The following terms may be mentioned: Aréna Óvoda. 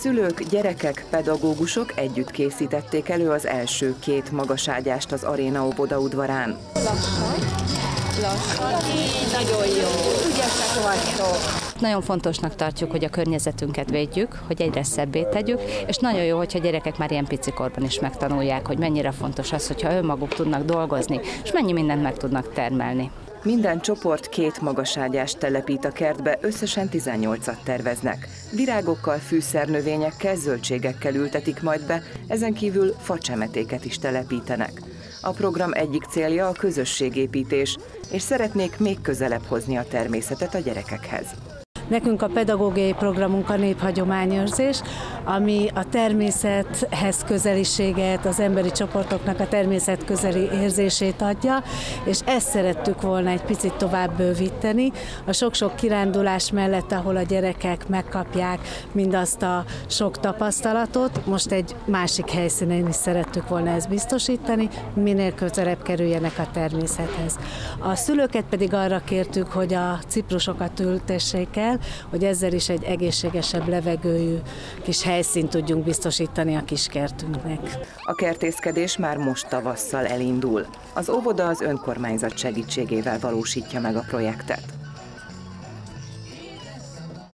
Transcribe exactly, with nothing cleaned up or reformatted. Szülők, gyerekek, pedagógusok együtt készítették elő az első két magaságyást az Aréna Óvoda udvarán. Lassan, lassan, nagyon jó, ügyesek vagytok. Nagyon fontosnak tartjuk, hogy a környezetünket védjük, hogy egyre szebbé tegyük, és nagyon jó, hogyha a gyerekek már ilyen picikorban is megtanulják, hogy mennyire fontos az, hogyha önmaguk tudnak dolgozni, és mennyi mindent meg tudnak termelni. Minden csoport két magaságyást telepít a kertbe, összesen tizennyolcat terveznek. Virágokkal, fűszernövényekkel, zöldségekkel ültetik majd be, ezen kívül facsemetéket is telepítenek. A program egyik célja a közösségépítés, és szeretnék még közelebb hozni a természetet a gyerekekhez. Nekünk a pedagógiai programunk a néphagyományőrzés, ami a természethez közeliséget, az emberi csoportoknak a természet közeli érzését adja, és ezt szerettük volna egy picit tovább bővíteni. A sok-sok kirándulás mellett, ahol a gyerekek megkapják mindazt a sok tapasztalatot, most egy másik helyszínen is szerettük volna ezt biztosítani, minél közelebb kerüljenek a természethez. A szülőket pedig arra kértük, hogy a ciprusokat ültessék el, hogy ezzel is egy egészségesebb levegőjű kis helyszínt tudjunk biztosítani a kiskertünknek. A kertészkedés már most tavasszal elindul. Az óvoda az önkormányzat segítségével valósítja meg a projektet.